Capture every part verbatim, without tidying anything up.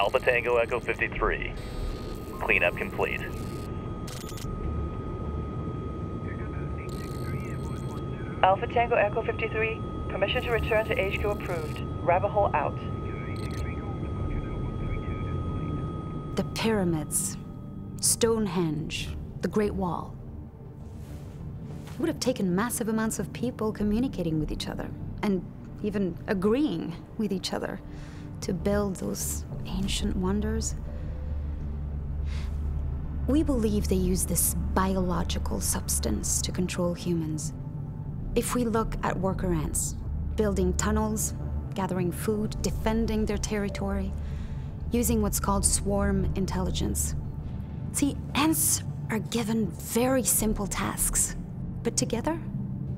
Alpha Tango Echo fifty-three. Cleanup complete. Alpha Tango Echo fifty-three, permission to return to H Q approved. Rabbit hole out. The pyramids, Stonehenge, the Great Wall. It would have taken massive amounts of people communicating with each other and even agreeing with each other to build those ancient wonders. We believe they use this biological substance to control humans. If we look at worker ants, building tunnels, gathering food, defending their territory, using what's called swarm intelligence. See, ants are given very simple tasks, but together,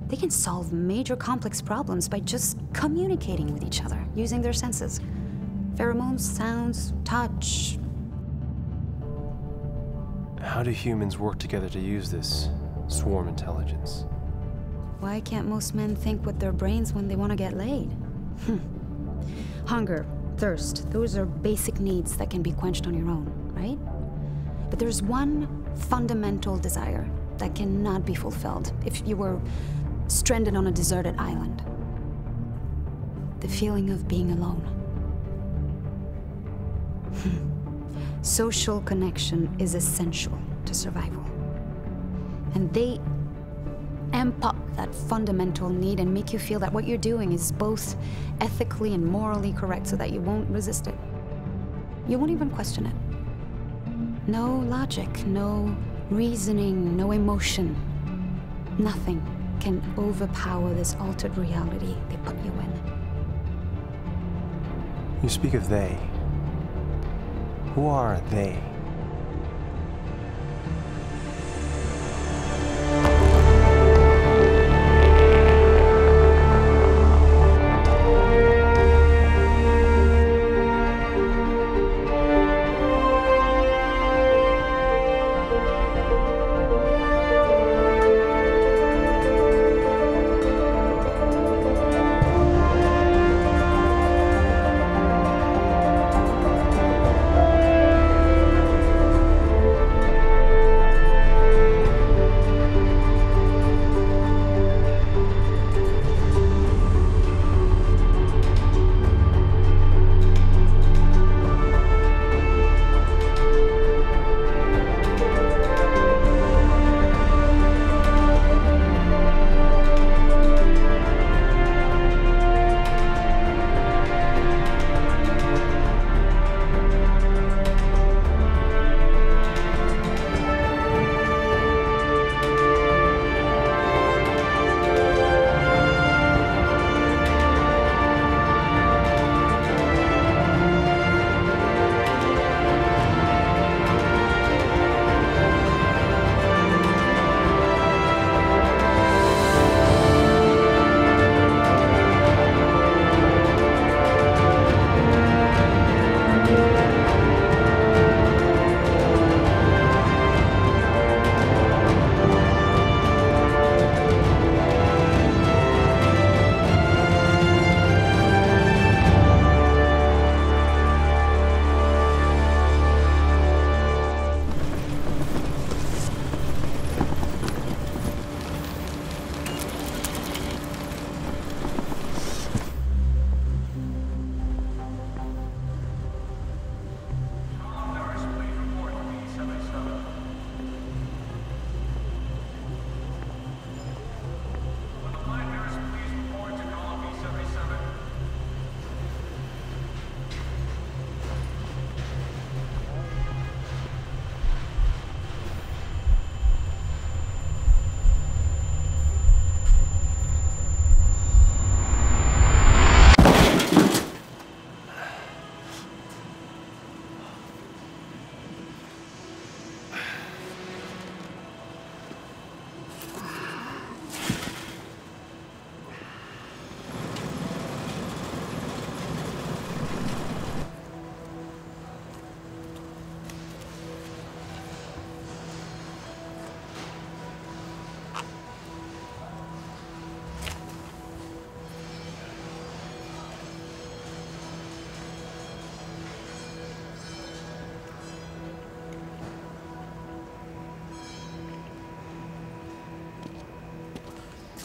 they can solve major complex problems by just communicating with each other, using their senses. Pheromones, sounds, touch. How do humans work together to use this swarm intelligence? Why can't most men think with their brains when they want to get laid? Hunger, thirst, those are basic needs that can be quenched on your own, right? But there's one fundamental desire that cannot be fulfilled if you were stranded on a deserted island. The feeling of being alone. Social connection is essential to survival. And they amp up that fundamental need and make you feel that what you're doing is both ethically and morally correct so that you won't resist it. You won't even question it. No logic, no reasoning, no emotion. Nothing can overpower this altered reality they put you in. You speak of they. Who are they?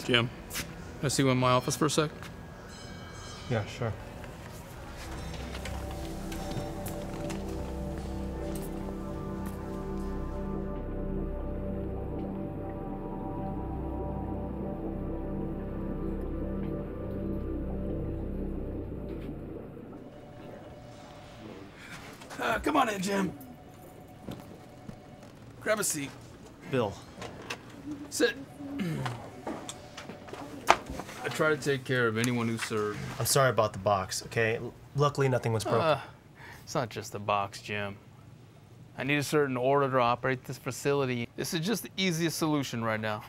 Jim, can I see you in my office for a sec? Yeah, sure. Uh, come on in, Jim. Grab a seat. Bill. Sit. I try to take care of anyone who served. I'm sorry about the box, okay? L luckily, nothing was broken. Uh, it's not just the box, Jim. I need a certain order to operate this facility. This is just the easiest solution right now.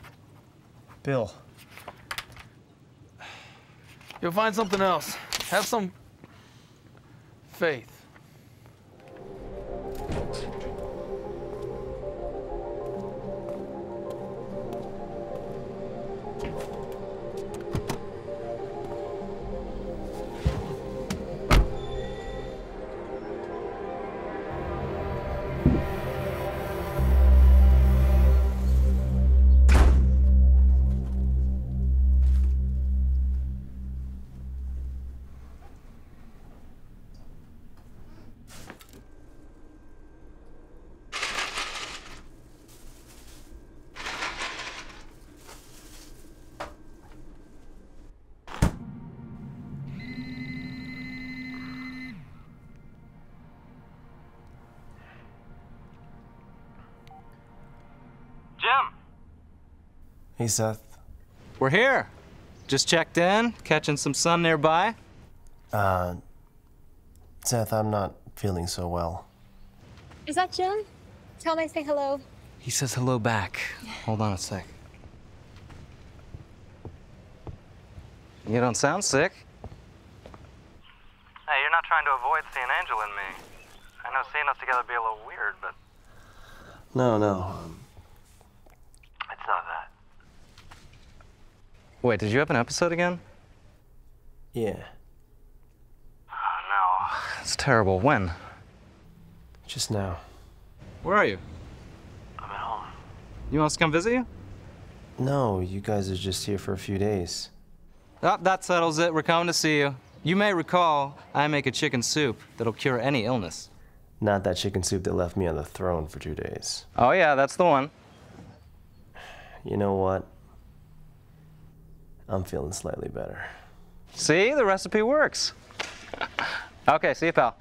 Bill. You'll find something else. Have some faith. Hey, Seth. We're here. Just checked in, catching some sun nearby. Uh, Seth, I'm not feeling so well. Is that Jim? Tell him I say hello. He says hello back. Hold on a sec. You don't sound sick. Hey, you're not trying to avoid seeing Angela and me. I know seeing us together would be a little weird, but... No, no. It's not that. Wait, did you have an episode again? Yeah. Oh, no. That's terrible. When? Just now. Where are you? I'm at home. You want us to come visit you? No, you guys are just here for a few days. Oh, that settles it. We're coming to see you. You may recall, I make a chicken soup that'll cure any illness. Not that chicken soup that left me on the throne for two days. Oh, yeah, that's the one. You know what? I'm feeling slightly better. See, the recipe works. Okay, see you, pal.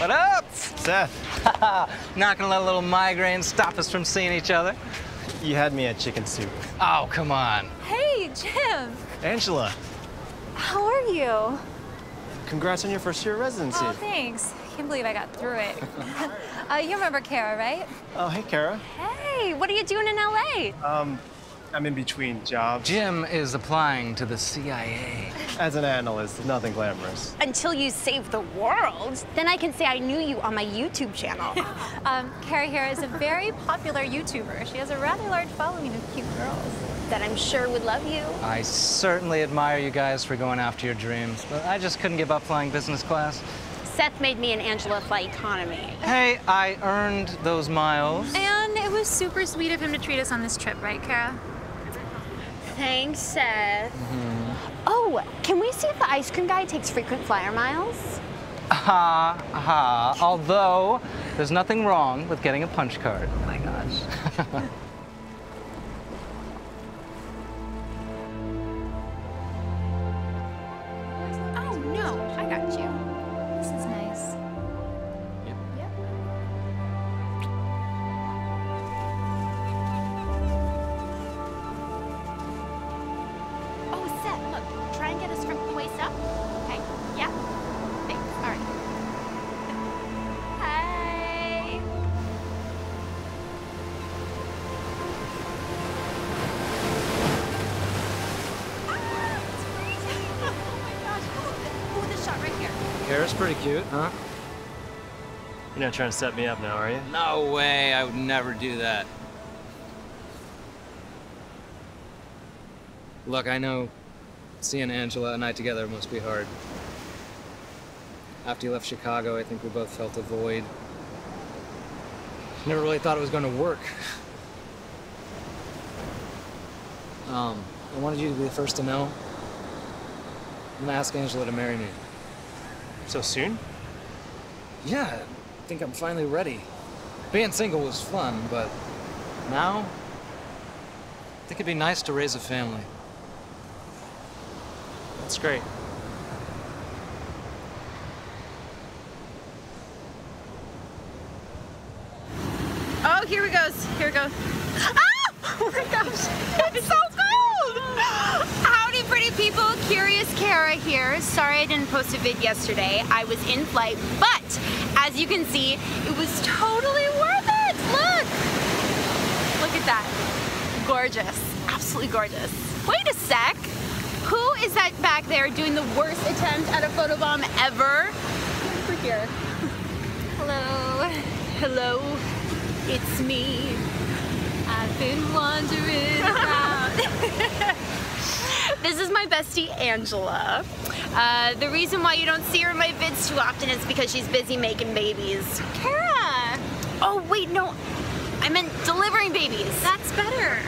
What up? Seth. Not gonna let a little migraine stop us from seeing each other. You had me at chicken soup. Oh, come on. Hey, Jim. Angela. How are you? Congrats on your first year of residency. Oh, thanks. I can't believe I got through it. uh, you remember Kara, right? Oh, hey, Kara. Hey, what are you doing in L A? Um, I'm in between jobs. Jim is applying to the C I A. As an analyst, nothing glamorous. Until you save the world, then I can say I knew you on my YouTube channel. um, Carrie here is a very popular YouTuber. She has a rather large following of cute girls that I'm sure would love you. I certainly admire you guys for going after your dreams, but I just couldn't give up flying business class. Seth made me and Angela fly economy. Hey, I earned those miles. And it was super sweet of him to treat us on this trip, right, Kara? Thanks, Seth. Mm-hmm. Oh, can we see if the ice cream guy takes frequent flyer miles? Ha, uh-huh, ha. Uh-huh. Although, there's nothing wrong with getting a punch card. Oh, my gosh. Pretty cute, huh? You're not trying to set me up now, are you? No way, I would never do that. Look, I know seeing Angela and I together must be hard. After you left Chicago, I think we both felt a void. Never really thought it was going to work. Um, I wanted you to be the first to know. I'm gonna ask Angela to marry me. So soon? Yeah, I think I'm finally ready. Being single was fun, but now, I think it'd be nice to raise a family. That's great. Oh, here it goes, here it goes. Ah! Oh my gosh, it's so cold! Pretty people, Curious Kara here. Sorry I didn't post a vid yesterday. I was in flight, but as you can see, it was totally worth it. Look! Look at that. Gorgeous. Absolutely gorgeous. Wait a sec. Who is that back there doing the worst attempt at a photobomb ever? We're here. Hello. Hello. It's me. I've been wandering around. This is my bestie, Angela. Uh, the reason why you don't see her in my vids too often is because she's busy making babies. Kara! Oh, wait, no. I meant delivering babies. That's better.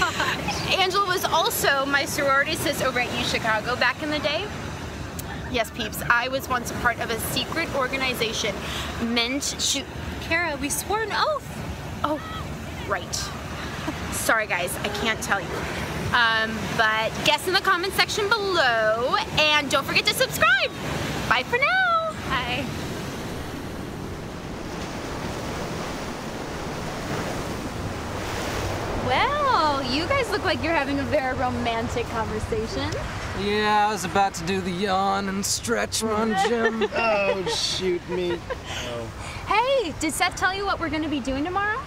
Gosh. Angela was also my sorority sis over at UChicago back in the day. Yes, peeps, I was once a part of a secret organization meant to... Kara, we swore an oath. Oh, right. Sorry, guys, I can't tell you. Um, but guess in the comment section below, and don't forget to subscribe. Bye for now. Bye. Well, you guys look like you're having a very romantic conversation. Yeah, I was about to do the yawn and stretch run, Jim. Oh, shoot me. Oh. Hey, did Seth tell you what we're going to be doing tomorrow?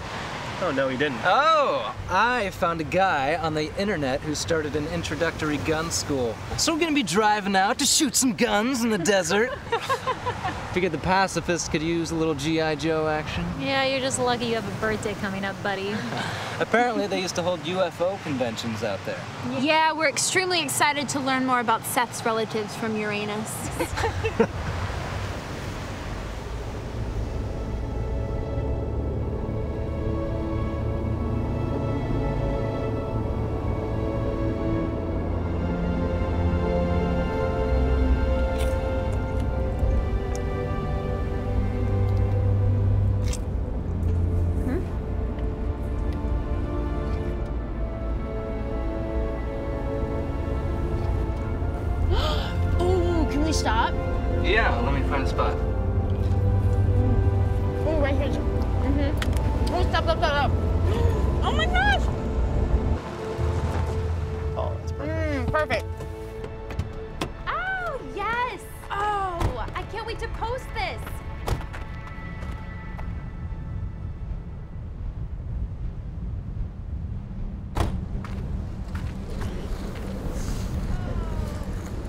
Oh, no, he didn't. Oh, I found a guy on the internet who started an introductory gun school. So we're gonna be driving out to shoot some guns in the desert. Figured the pacifists could use a little G I Joe action. Yeah, you're just lucky you have a birthday coming up, buddy. Apparently they used to hold U F O conventions out there. Yeah, we're extremely excited to learn more about Seth's relatives from Uranus. Stop? Yeah, let me find a spot. Oh, right here. Mm-hmm. Oh, stop, stop, stop, stop. Oh my gosh! Oh, that's perfect. Mm, perfect. Oh, yes! Oh, I can't wait to post this.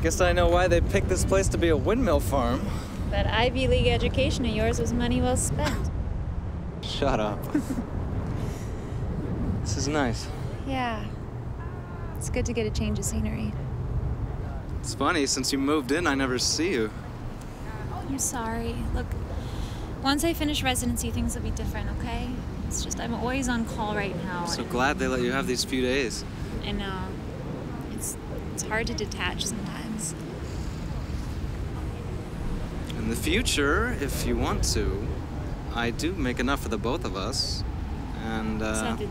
Guess I know why they picked this place to be a windmill farm. That Ivy League education of yours was money well spent. Shut up. This is nice. Yeah. It's good to get a change of scenery. It's funny, since you moved in, I never see you. I'm sorry. Look, once I finish residency, things will be different, okay? It's just I'm always on call right now. I'm so glad they let you have these few days. I know. It's, it's hard to detach sometimes. In the future, if you want to, I do make enough for the both of us, and uh... It's not, the,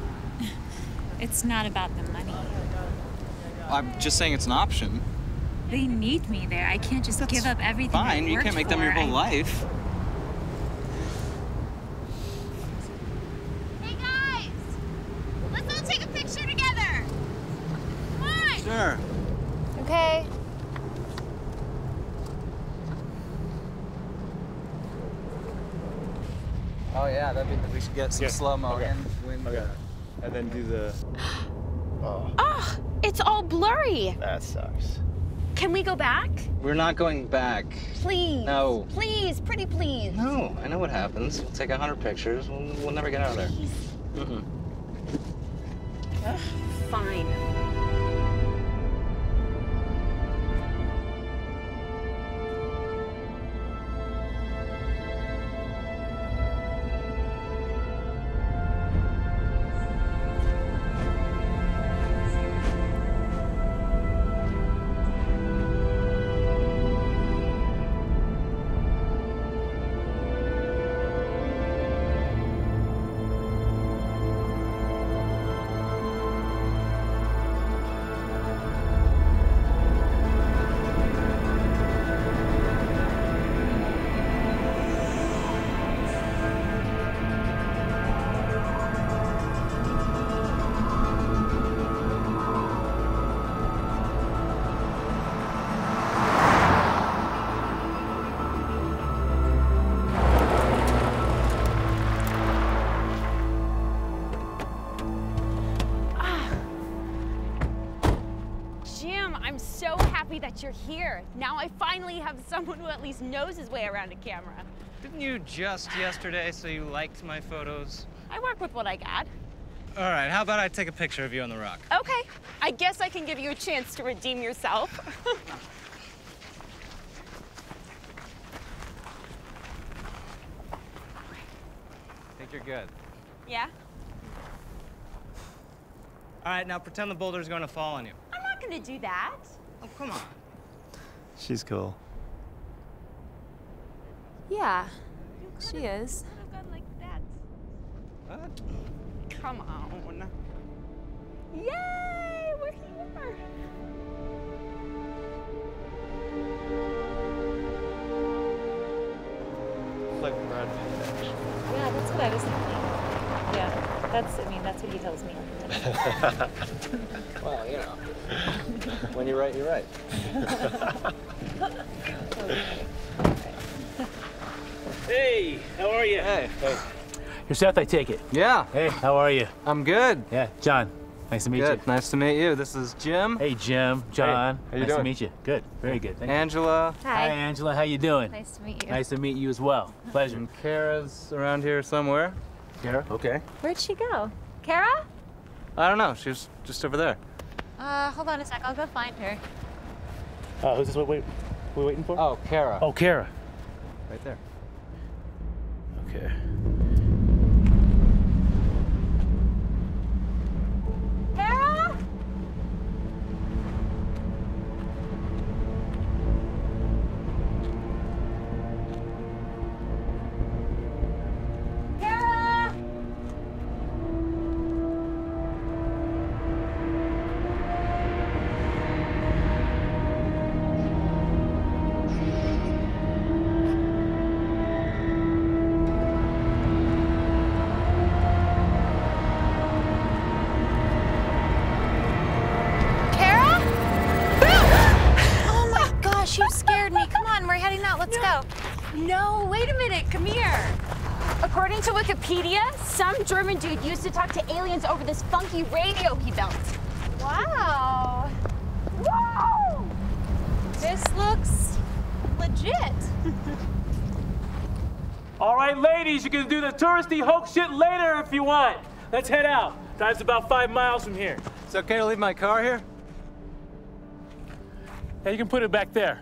it's not about the money. I'm just saying it's an option. They need me there. I can't just That's give up everything fine. I you can't make for. them your whole life. Hey, guys! Let's all take a picture together! Come on! Sure. Okay. Oh, yeah, that'd be, we should get some yeah. slow-mo okay. in. Wind. Okay. And then do the... Oh. oh, it's all blurry. That sucks. Can we go back? We're not going back. Please. No. Please, pretty please. No, I know what happens. We'll take a hundred pictures. We'll, we'll never get out of there. Mm-mm. Ugh, fine. I'm so happy that you're here. Now I finally have someone who at least knows his way around a camera. Didn't you just yesterday say you liked my photos? I work with what I got. All right, how about I take a picture of you on the rock? Okay, I guess I can give you a chance to redeem yourself. I think you're good. Yeah? All right, now pretend the boulder's gonna fall on you. To do that. Oh, come on. She's cool. Yeah, she is. Like that. What? Come on. Yay, we're here. It's like Brad Pitt. Yeah, that's what I was thinking. Yeah, that's, I mean, that's what he tells me. Well, you know, when you're right, you're right. Hey, how are you? Hey. hey. You're Seth, I take it? Yeah. Hey, how are you? I'm good. Yeah, John, nice to meet good. you. Nice to meet you. This is Jim. Hey, Jim, John, hey. How you nice doing? to meet you. Good, very good. Thank Angela. You. Hi. Hi, Angela, how you doing? Nice to meet you. Nice to meet you as well. Pleasure. And Kara's around here somewhere. Kara, okay. Where'd she go? Kara? I don't know. She was just over there. Uh, hold on a sec. I'll go find her. Uh, who's this? Wait, wait, we're waiting for? Oh, Kara. Oh, Kara. Right there. Okay. Kara? No, wait a minute, come here. According to Wikipedia, some German dude used to talk to aliens over this funky radio he built. Wow. Whoa! This looks legit. All right, ladies, you can do the touristy hoax shit later if you want. Let's head out. Drive's about five miles from here. It's okay to leave my car here? Yeah, you can put it back there.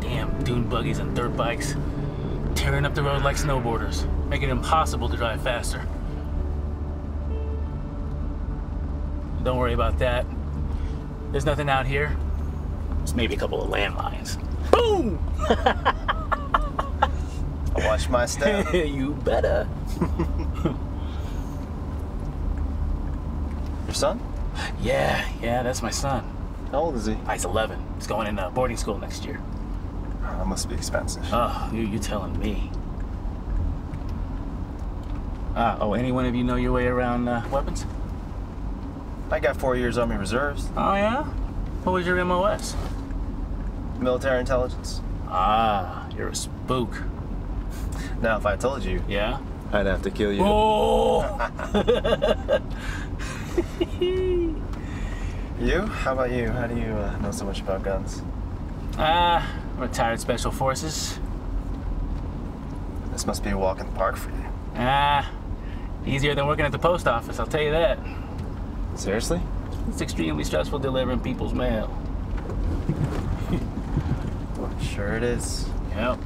Damn dune buggies and dirt bikes. Tearing up the road like snowboarders, making it impossible to drive faster. Don't worry about that. There's nothing out here. There's maybe a couple of landmines. Boom! I watch my step. You better. Your son? Yeah, yeah, that's my son. How old is he? He's eleven. He's going in uh, boarding school next year. That must be expensive. Oh, you, you telling me. Uh, oh, any one of you know your way around uh, weapons? I got four years Army Reserves. Oh, yeah? What was your M O S? Military Intelligence. Ah, you're a spook. Now, if I told you... Yeah? I'd have to kill you. Oh! You? How about you? How do you uh, know so much about guns? Ah... Uh, Retired Special Forces. This must be a walk in the park for you. Ah, easier than working at the post office, I'll tell you that. Seriously? It's extremely stressful delivering people's mail. Sure it is. Yep.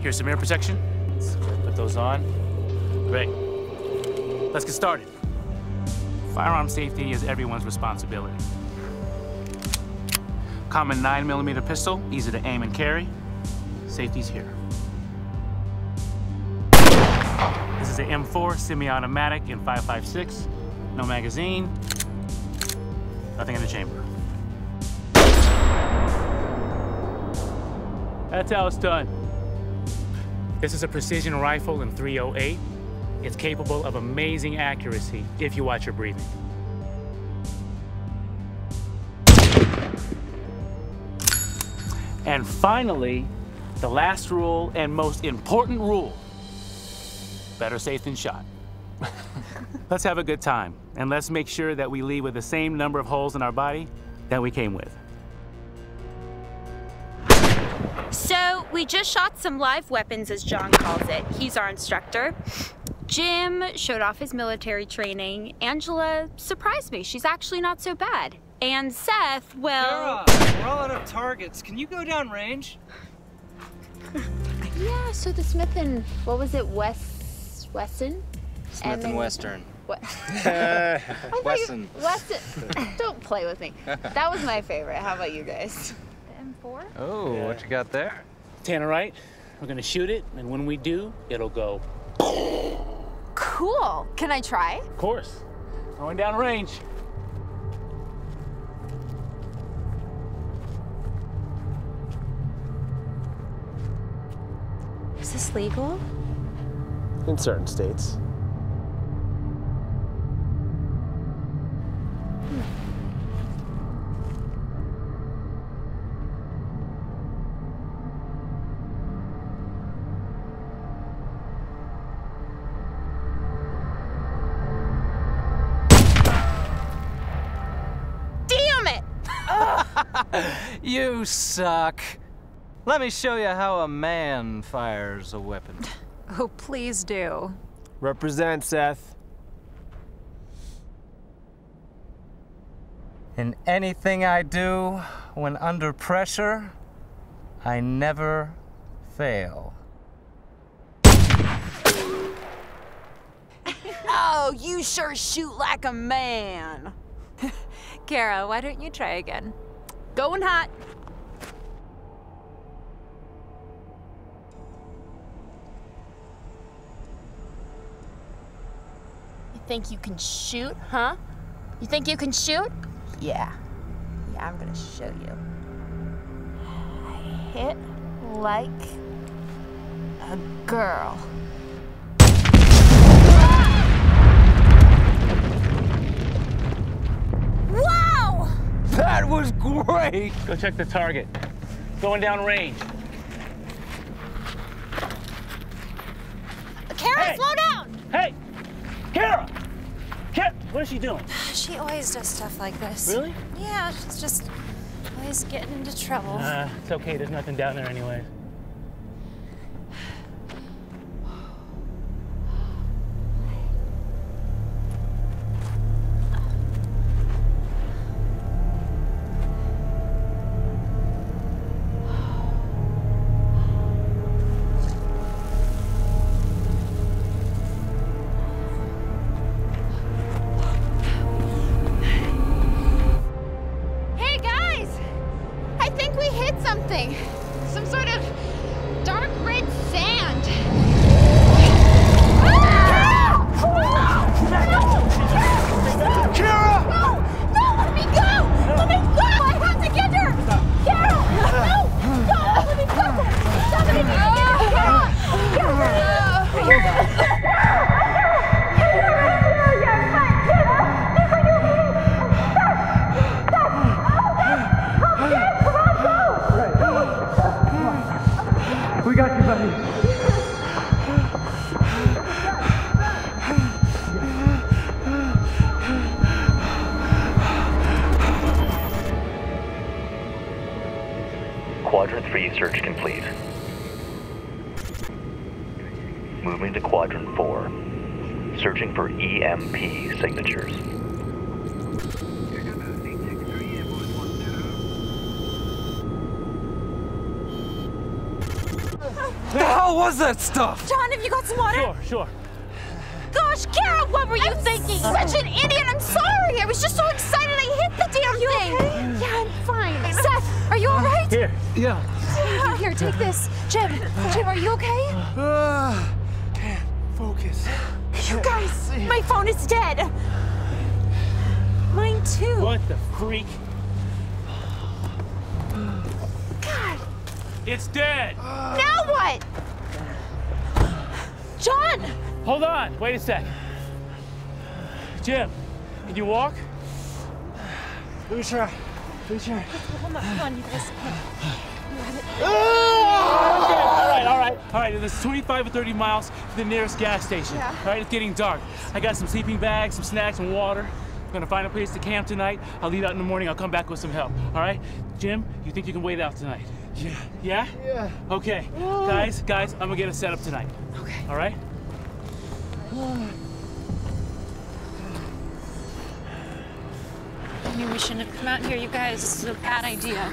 Here's some air protection. Let's put those on. Great. Let's get started. Firearm safety is everyone's responsibility. Common nine millimeter pistol, easy to aim and carry. Safety's here. This is an M four semi-automatic in five five six. No magazine. Nothing in the chamber. That's how it's done. This is a precision rifle in three oh eight. It's capable of amazing accuracy if you watch your breathing. And finally, the last rule and most important rule, better safe than shot. Let's have a good time, and let's make sure that we leave with the same number of holes in our body that we came with. So, we just shot some live weapons, as John calls it. He's our instructor. Jim showed off his military training. Angela surprised me. She's actually not so bad. And Seth, well... Kara, we're all out of targets. Can you go down range? Yeah, so the Smith and... what was it? West... Wesson? Smith and, and Western. What? Wesson. You, Wesson. Don't play with me. That was my favorite. How about you guys? Oh, yeah. What you got there? Tannerite. We're gonna shoot it, and when we do, it'll go. Cool. Can I try? Of course. Going down range. Is this legal? In certain states. You suck. Let me show you how a man fires a weapon. Oh, please do. Represent, Seth. In anything I do, when under pressure, I never fail. Oh, you sure shoot like a man. Kara, why don't you try again? Going hot. You think you can shoot, huh? You think you can shoot? Yeah. Yeah, I'm gonna show you. I hit like a girl. Wow! That was great! Go check the target. Going down range. Kara, hey. Slow down! Hey! Kara! Kara, what is she doing? She always does stuff like this. Really? Yeah, she's just always getting into trouble. Uh, it's okay, there's nothing down there anyway. Some sort of dark red sand. Kara! No! No! Let me go! Let me go! I have to get her! Kara! No! No! Let me go! Somebody needs to get her! Kara! We got you, buddy. Quadrant three search complete. Moving to quadrant four. Searching for E M P signatures. What the hell was that stuff? John, have you got some water? Sure, sure. Gosh, Kara, what were you I'm thinking? Such an idiot. I'm sorry. I was just so excited I hit the damn you thing. Okay? Yeah, I'm fine. Seth, are you all right? Here. Yeah. yeah. Here, take this. Jim, Jim, are you okay? Uh, can't focus. You guys, my phone is dead. Mine too. What the freak? It's dead! Uh, now what? John! Hold on, wait a sec. Jim, can you walk? Let me try. Let me try. Hold on, hold on, you guys. Uh, all right, all right, all right. This is twenty-five or thirty miles to the nearest gas station. Yeah. All right, it's getting dark. I got some sleeping bags, some snacks, and water. I'm gonna find a place to camp tonight. I'll leave out in the morning. I'll come back with some help, all right? Jim, you think you can wait out tonight? Yeah. Yeah? Yeah. Okay. Whoa. Guys, guys, I'm gonna get a setup tonight. Okay. All right? I knew we shouldn't have come out here, you guys. This is a bad idea.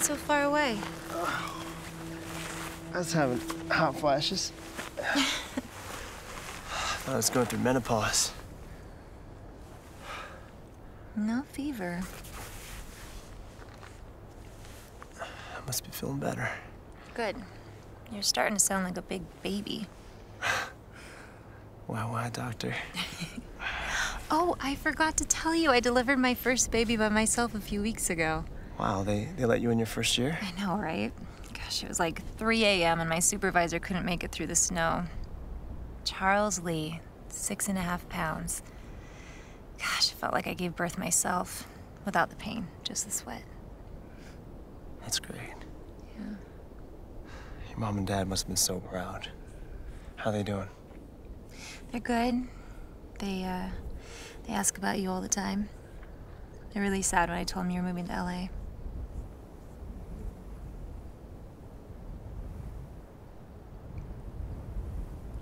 So far away. Oh, I was having hot flashes. I thought I was going through menopause. No fever. I must be feeling better. Good. You're starting to sound like a big baby. Why, why, doctor? Oh, I forgot to tell you, I delivered my first baby by myself a few weeks ago. Wow, they, they let you in your first year? I know, right? Gosh, it was like three A M and my supervisor couldn't make it through the snow. Charles Lee, six and a half pounds. Gosh, it felt like I gave birth myself without the pain, just the sweat. That's great. Yeah. Your mom and dad must have been so proud. How are they doing? They're good. They, uh, they ask about you all the time. They're really sad when I told them you were moving to L A.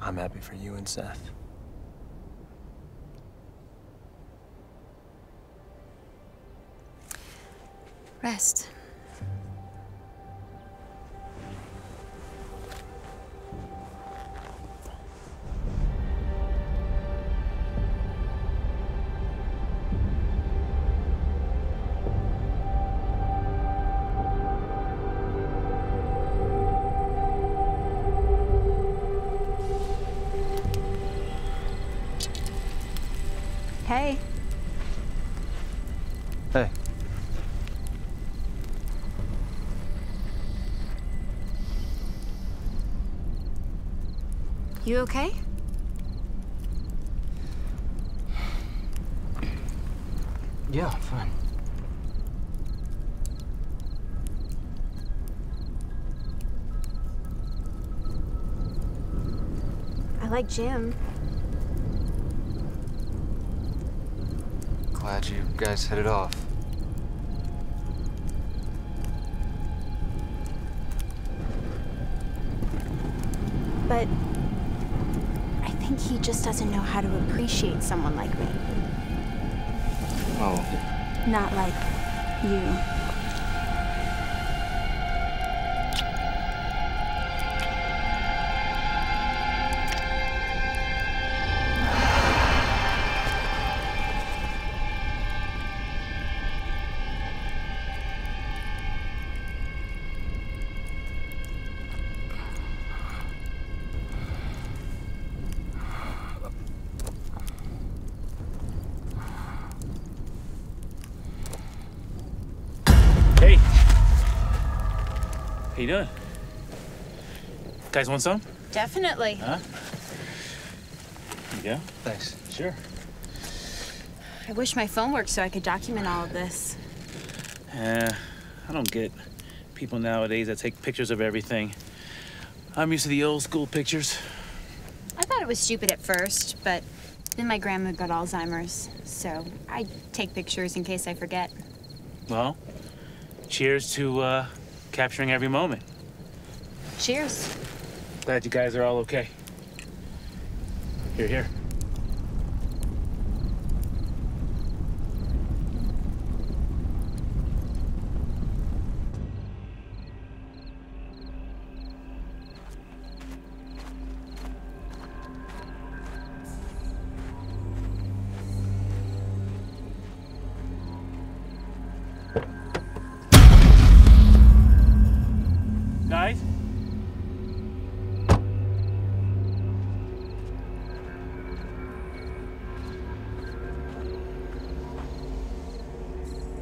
I'm happy for you and Seth. Rest. Hey. Hey. You okay? Yeah, I'm fine. I like Jim. Glad you guys hit it off. But I think he just doesn't know how to appreciate someone like me. Oh. Not like you. How you doing? Guys want some? Definitely. Huh? There you go. Thanks. Sure. I wish my phone worked so I could document all of this. Yeah, I don't get people nowadays that take pictures of everything. I'm used to the old school pictures. I thought it was stupid at first, but then my grandma got Alzheimer's, so I take pictures in case I forget. Well, cheers to, uh, capturing every moment. Cheers. Glad you guys are all okay. Here, here.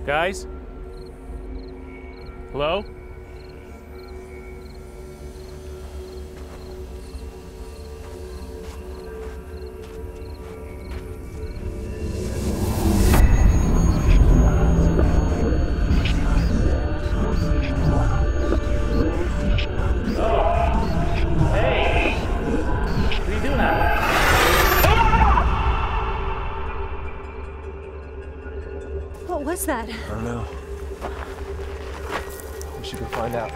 Guys? Hello? That? I don't know. We should go find out.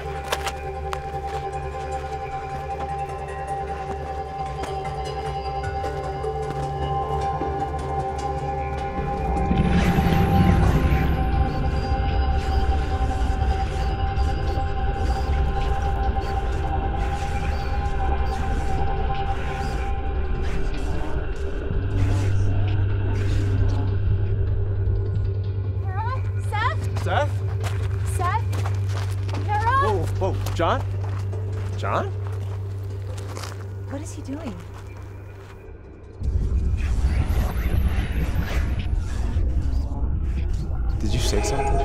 Seth? Seth? Carol? Whoa, whoa, John? John? What is he doing? Did you say something?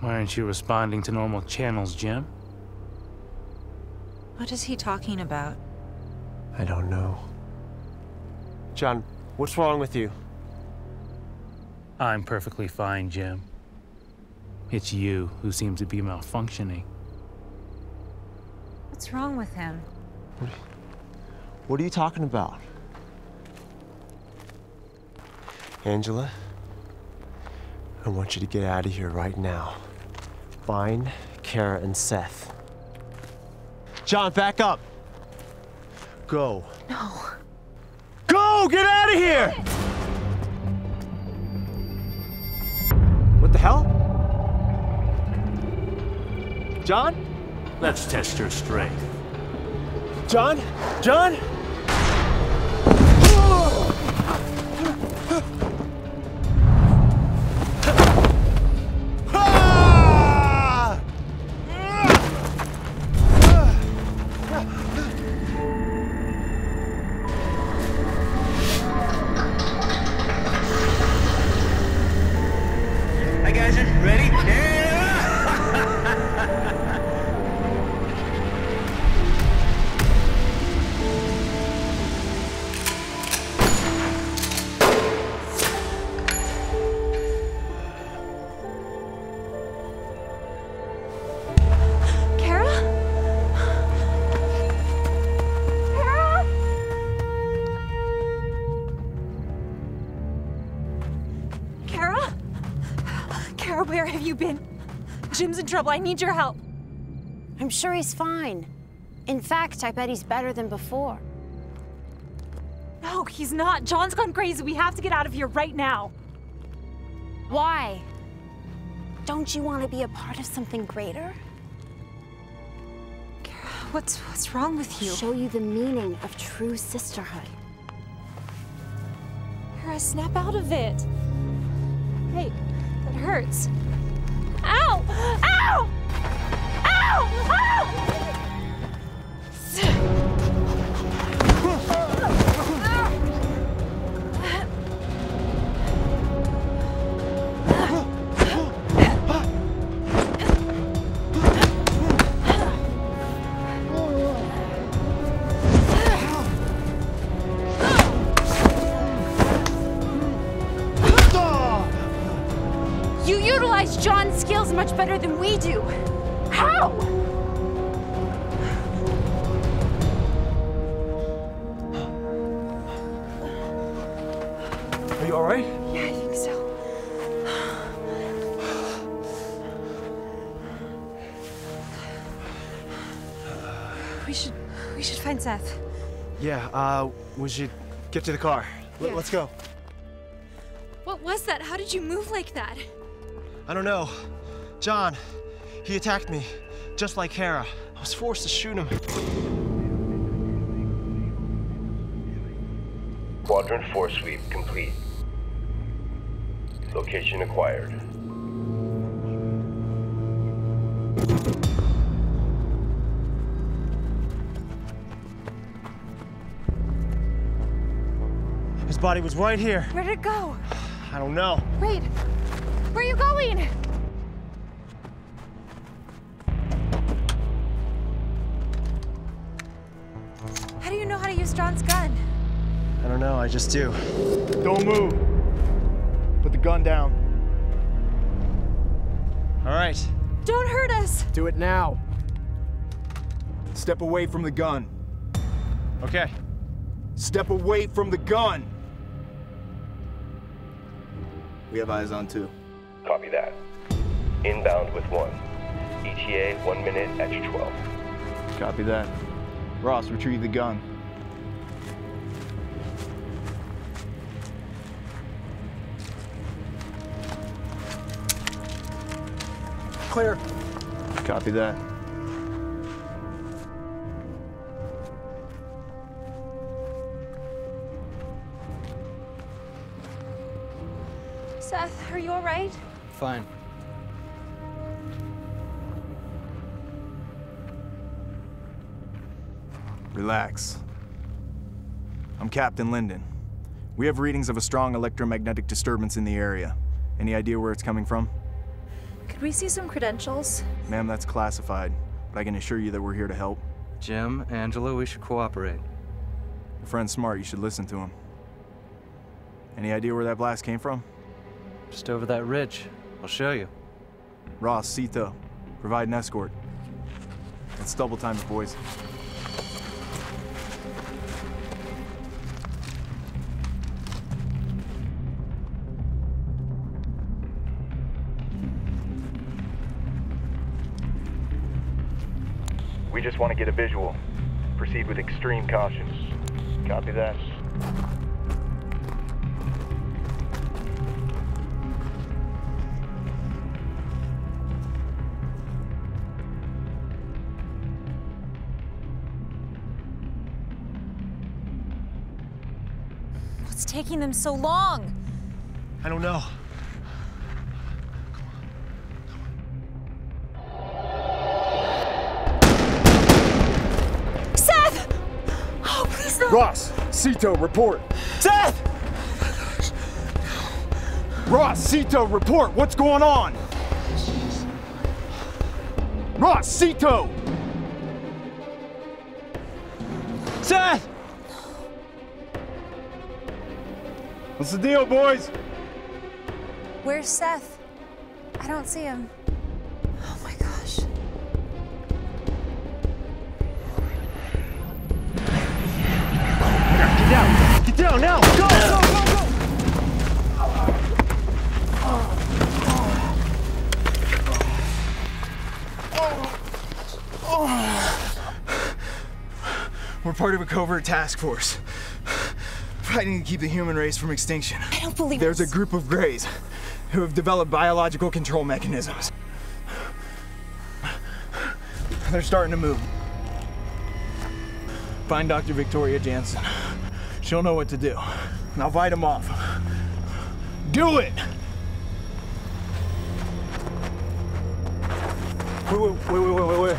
Why aren't you responding to normal channels, Jim? What is he talking about? I don't know. John, what's wrong with you? I'm perfectly fine, Jim. It's you who seems to be malfunctioning. What's wrong with him? What are you talking about? Angela, I want you to get out of here right now. Find Kara and Seth. John, back up! Go. No. Go! Get out of here! What the hell? John? Let's test your strength. John? John? Jim's in trouble. I need your help. I'm sure he's fine. In fact, I bet he's better than before. No, he's not. John's gone crazy. We have to get out of here right now. Why? Don't you want to be a part of something greater? Kara, what's, what's wrong with you? I'll show you the meaning of true sisterhood. Kara, snap out of it. Hey, that hurts. Ow! Ow! Ow! Ow! You utilize John's skill much better than we do. How? Are you all right? Yeah, I think so. We should, we should find Seth. Yeah, uh, we should get to the car. L- yeah. Let's go. What was that? How did you move like that? I don't know. John, he attacked me, just like Kara. I was forced to shoot him. Quadrant four sweep complete. Location acquired. His body was right here. Where did it go? I don't know. Wait, where are you going? John's gun. I don't know, I just do. Don't move. Put the gun down. All right. Don't hurt us. Do it now. Step away from the gun. Okay. Step away from the gun. We have eyes on two. Copy that. Inbound with one. E T A one minute at your twelve. Copy that. Ross, retrieve the gun. Clear. Copy that. Seth, are you all right? Fine. Relax. I'm Captain Linden. We have readings of a strong electromagnetic disturbance in the area. Any idea where it's coming from? Could we see some credentials? Ma'am, that's classified, but I can assure you that we're here to help. Jim, Angela, we should cooperate. Your friend's smart, you should listen to him. Any idea where that blast came from? Just over that ridge. I'll show you. Ross, Sito, provide an escort. It's double time, boys. We just want to get a visual. Proceed with extreme caution. Copy that. What's taking them so long? I don't know. Ross, Sito, report. Seth! Oh my gosh. Ross, Sito, report. What's going on? Jeez. Ross, Sito! Seth! What's the deal, boys? Where's Seth? I don't see him. Oh my gosh. Get down now! Go! Go! Go! Go! We're part of a covert task force, fighting to keep the human race from extinction. I don't believe There's this. a group of Greys who have developed biological control mechanisms. They're starting to move. Find Doctor Victoria Jansen. She'll know what to do, and I'll fight him off. Do it! Wait, wait, wait, wait, wait, wait.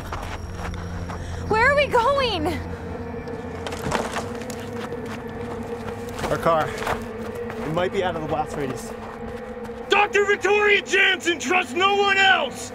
Where are we going? Our car. It might be out of the blast radius. Doctor Victoria Jansen, trusts no one else!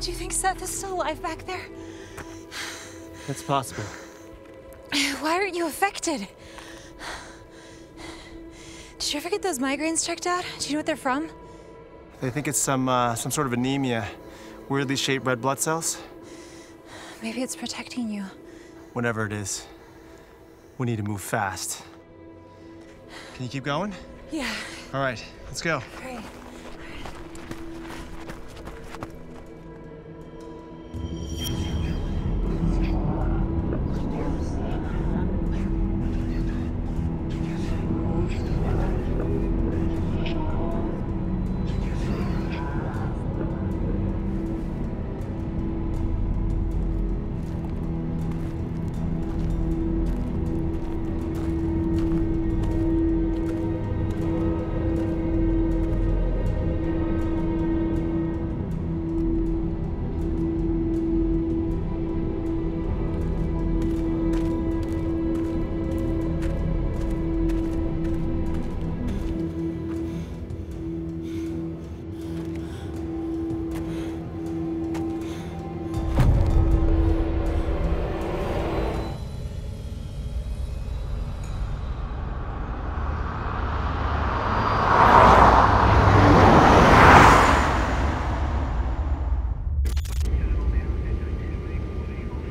Do you think Seth is still alive back there? That's possible. Why aren't you affected? Did you ever get those migraines checked out? Do you know what they're from? They think it's some, uh, some sort of anemia. Weirdly shaped red blood cells. Maybe it's protecting you. Whatever it is, we need to move fast. Can you keep going? Yeah. All right, let's go. Great.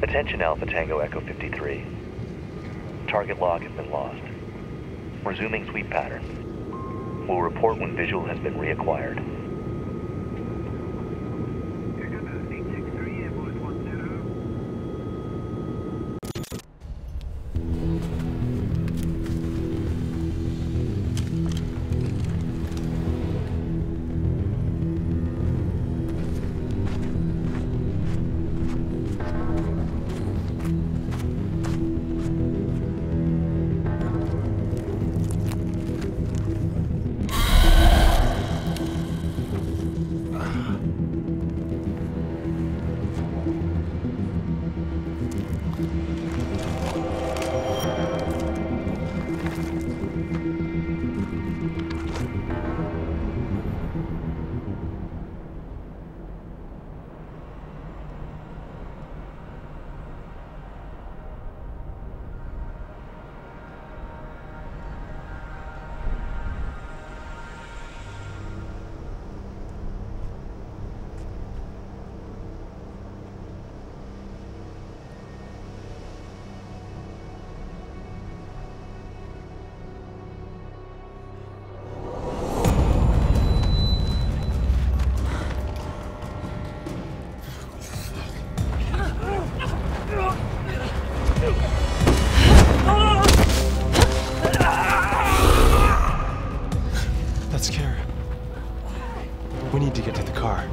Attention Alpha Tango Echo fifty-three. Target log has been lost. Resuming sweep pattern. We'll report when visual has been reacquired. are.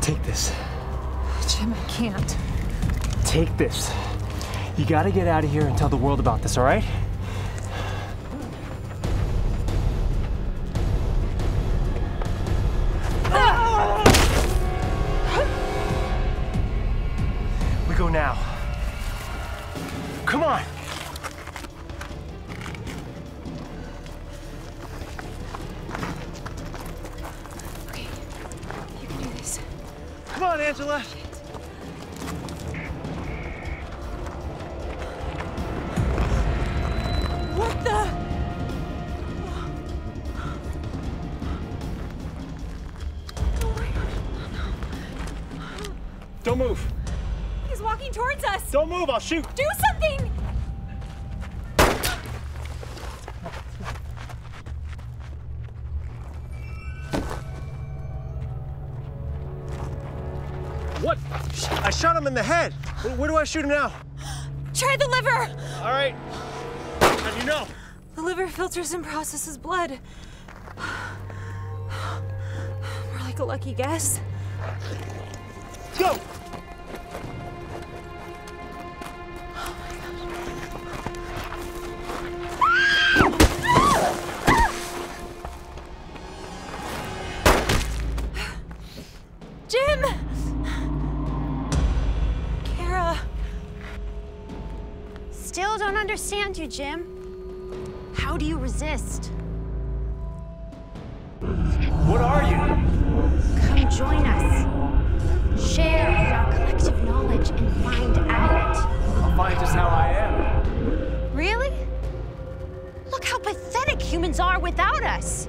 Take this. Jim, I can't. Take this. You gotta get out of here and tell the world about this, all right? We go now. Come on. Okay, you can do this. Come on, Angela. Don't move. He's walking towards us. Don't move, I'll shoot. Do something! What? I shot him in the head. Where do I shoot him now? Try the liver. All right. How do you know? The liver filters and processes blood. More like a lucky guess. Go! Still don't understand you, Jim. How do you resist? What are you? Come join us. Share our collective knowledge and find out. I'll find just how I am. Really? Look how pathetic humans are without us.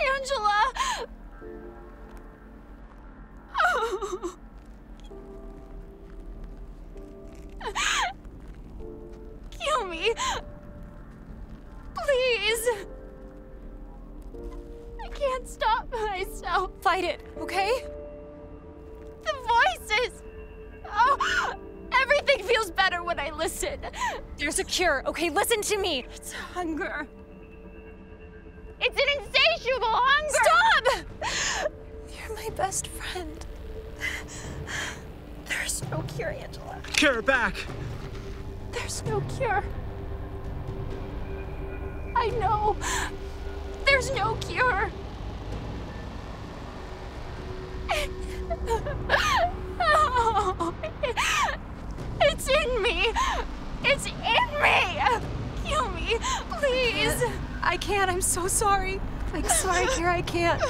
Angela! Oh. Kill me! Please! I can't stop myself. Fight it, okay? The voices! Oh! Everything feels better when I listen. There's a cure, okay? Listen to me. It's hunger. It's an insatiable hunger! Stop! You're my best friend. There's no cure, Angela. Cure back! There's no cure. I know. There's no cure. Oh, it's in me. It's in me. Kill me, please. I can't, I'm so sorry. I'm sorry, Kira, I can't.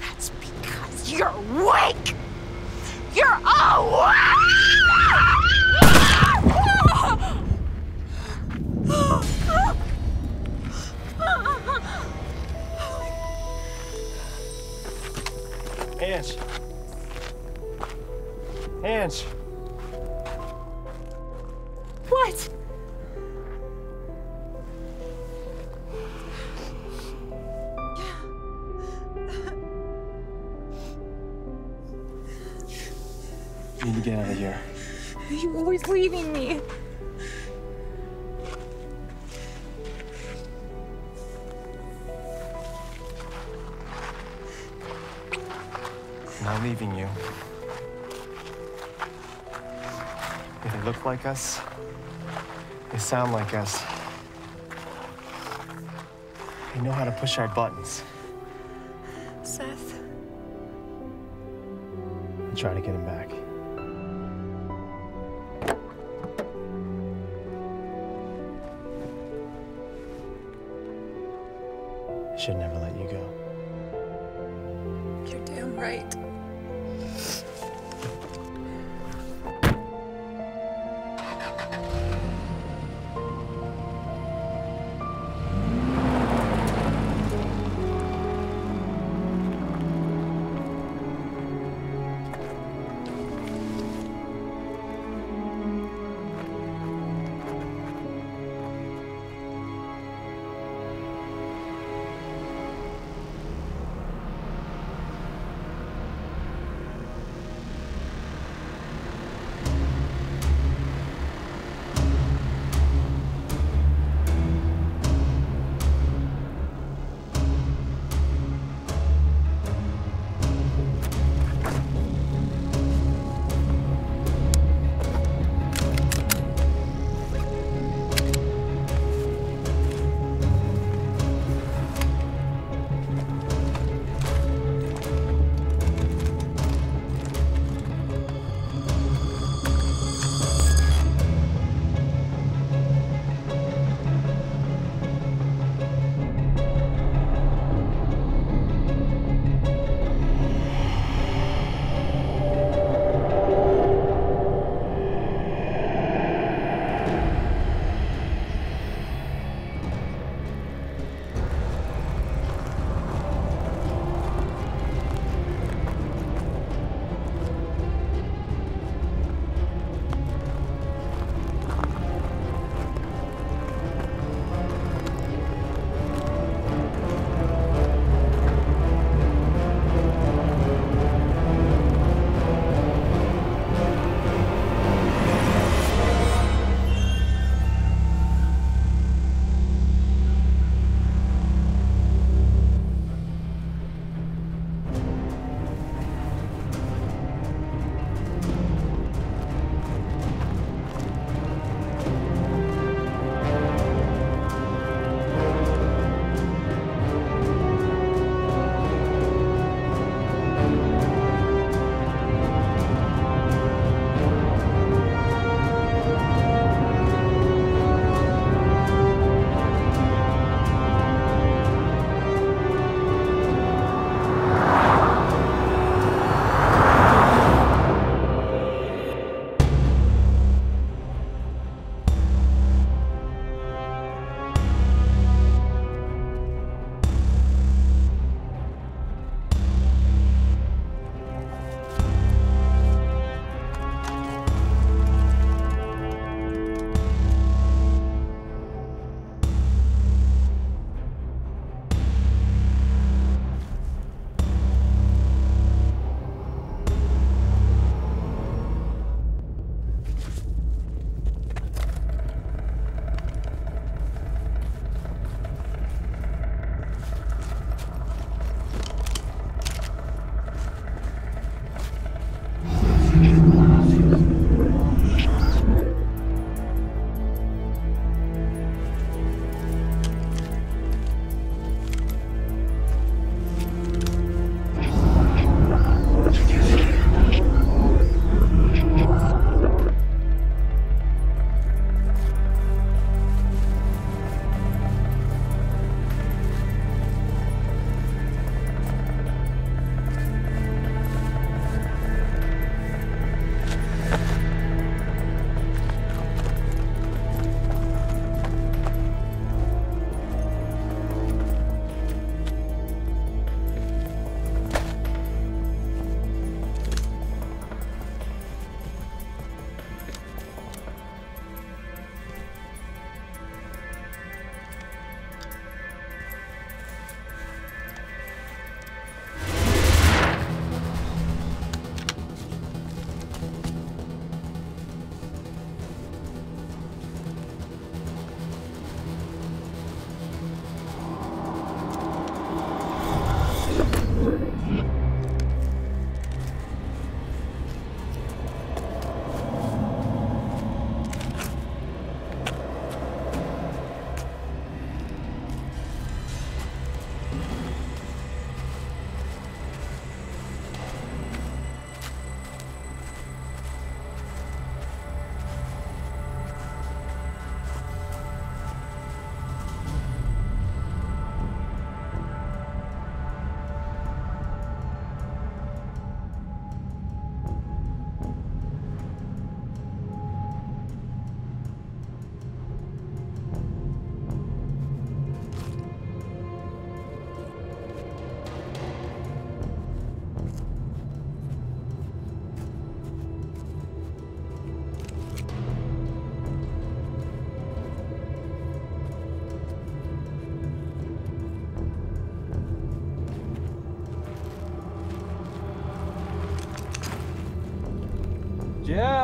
That's because you're weak! You're awake! Hands. Hands. What? I need to get out of here. You're always leaving me. I'm not leaving you. They look like us. They sound like us. They know how to push our buttons. Seth. I'll try to get him back. I should never let you go. You're damn right.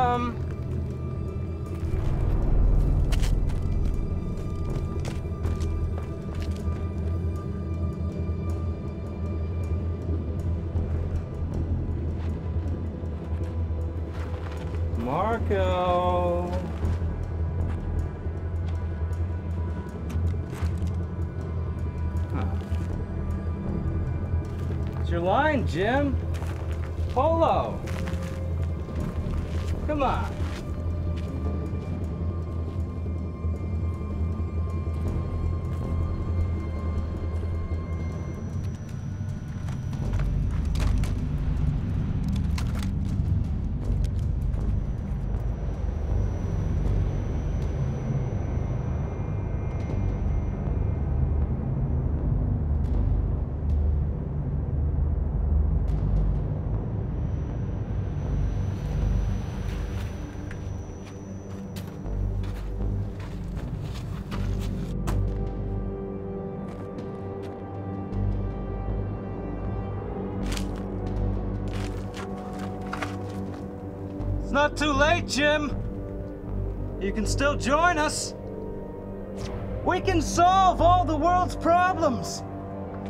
Um. Marco. Huh. It's your line, Jim. Polo. Come on. It's not too late, Jim. You can still join us. We can solve all the world's problems.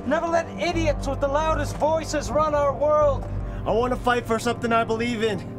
Never let idiots with the loudest voices run our world. I want to fight for something I believe in.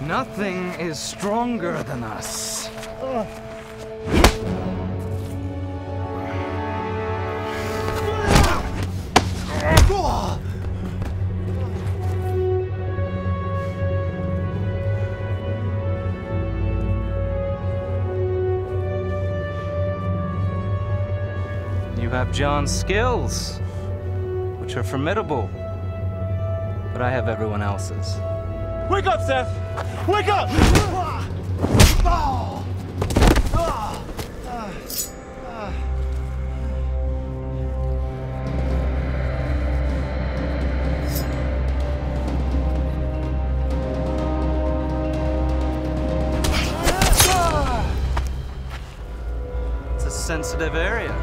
Nothing is stronger than us. Ugh. You have John's skills, which are formidable, but I have everyone else's. Wake up, Seth! Wake up! It's a sensitive area.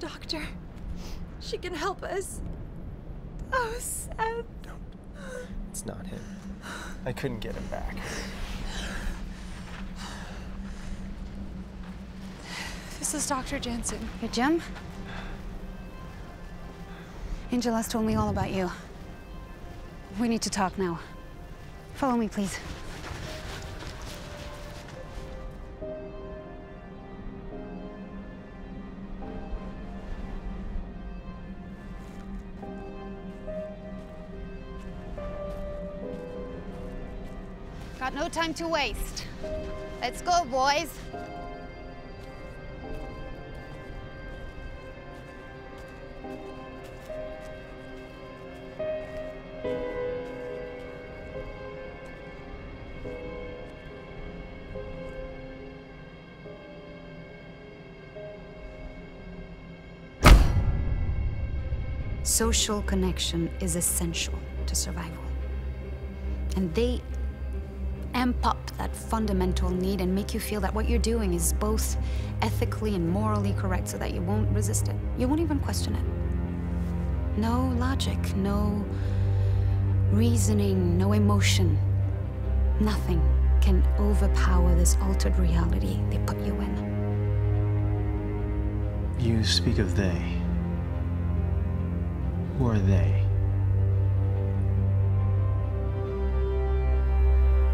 Doctor, she can help us. Oh, Seth. No, it's not him. I couldn't get him back. This is Doctor Jansen. Hey, Jim. Angela's told me all about you. We need to talk now. Follow me, please. Got no time to waste. Let's go, boys. social connection is essential to survival. And they amp up that fundamental need and make you feel that what you're doing is both ethically and morally correct so that you won't resist it. You won't even question it. No logic, no reasoning, no emotion. Nothing can overpower this altered reality they put you in. You speak of they. Who are they?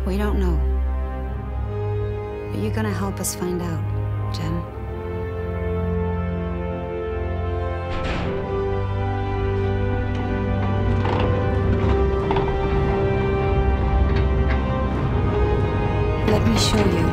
We don't know. But you're gonna help us find out, Jen. Let me show you.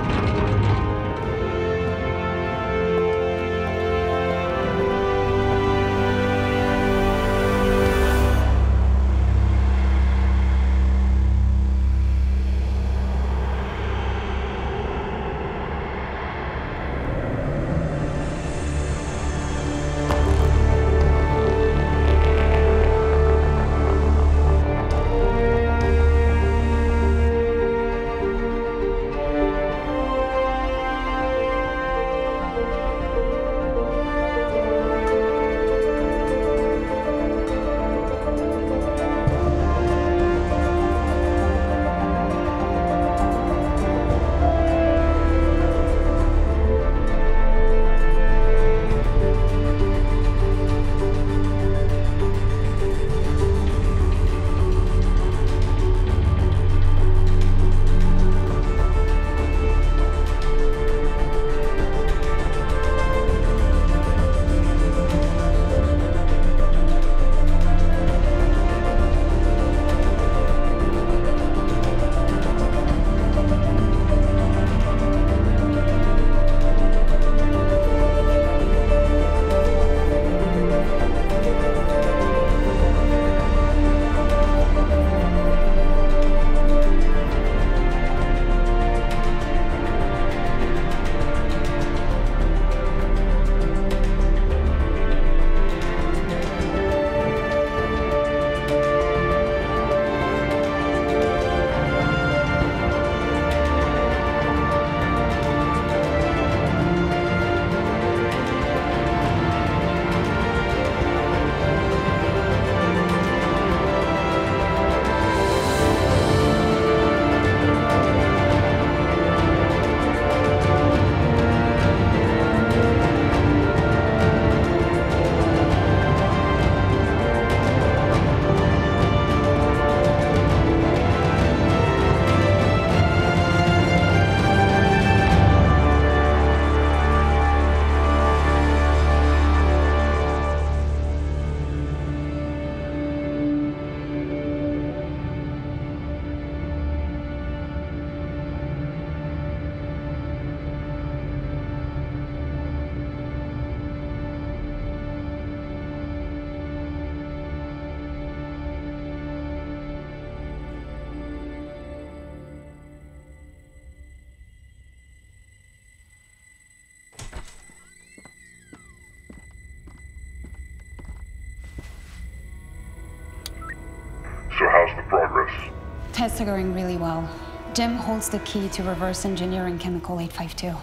Tests are going really well. Jim holds the key to reverse engineering Chemical eight five two.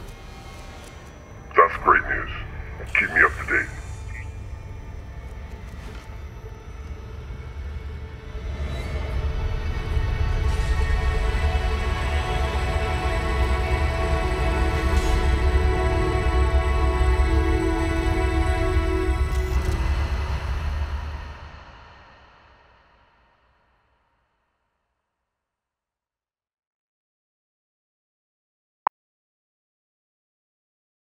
That's great news. Keep me up to date.